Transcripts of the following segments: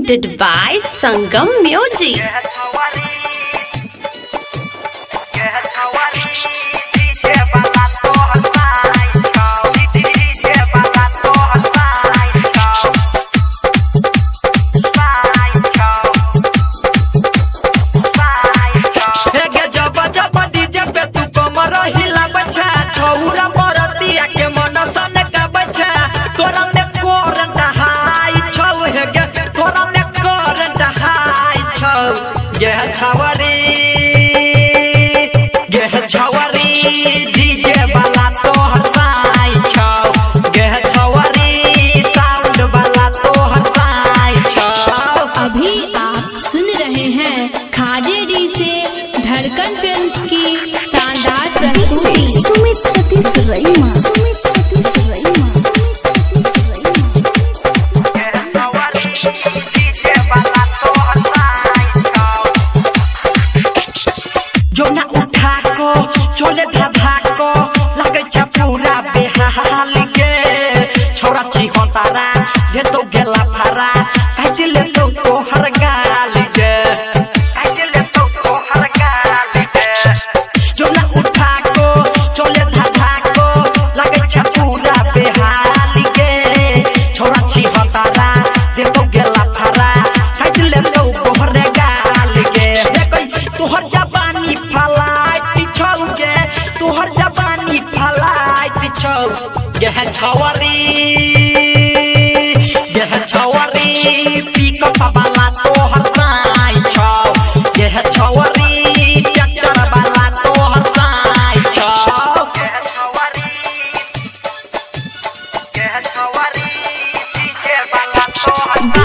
presented by Sangam Music. खाजेडी से धड़कन films की शानदार प्रस्तुति। जो ना उठा को चोले धाधा को लगे छ पूरा बेहाल के छोरा छी खतारा ये तो गेला फारा कैसे ले तो हर गाल के यह छौरी पिकअप वाला तोहर साई छौ, यह छौरी ट्रैक्टर वाला तोहर साई छौ, यह छौरी डीजे वाला तोहर साई छौ।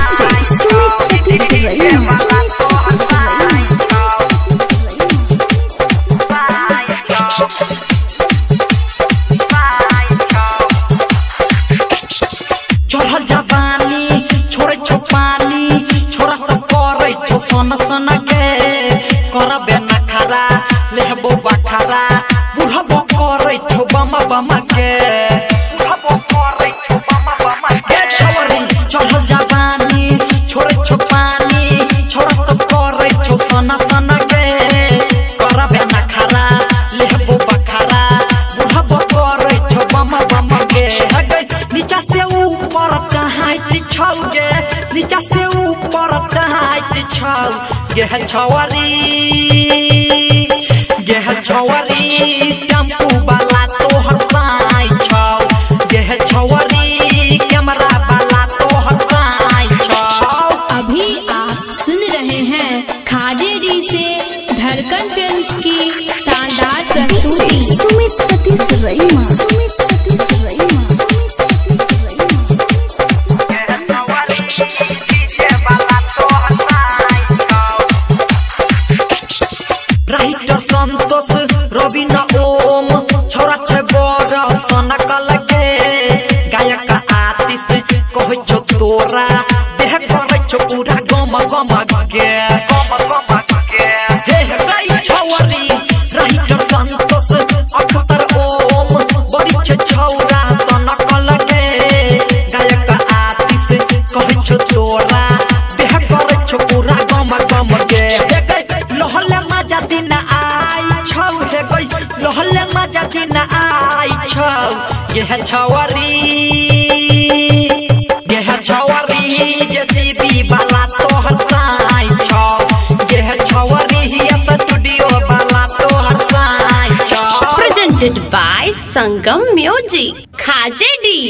यह छौरी टेम्पू वाला तोहर साई छौ, यह छौरी कैमरा वाला तोहर साई छौ। अभी आप सुन रहे हैं खाजेडी से धड़कन फिल्म्स की शानदार प्रस्तुति। यह छौरी जेसीबी वाला तोहर साई छौ, यह छौरी स्टूडियो वाला तोहर साई छौ। Presented by Sangam music खाजेडी।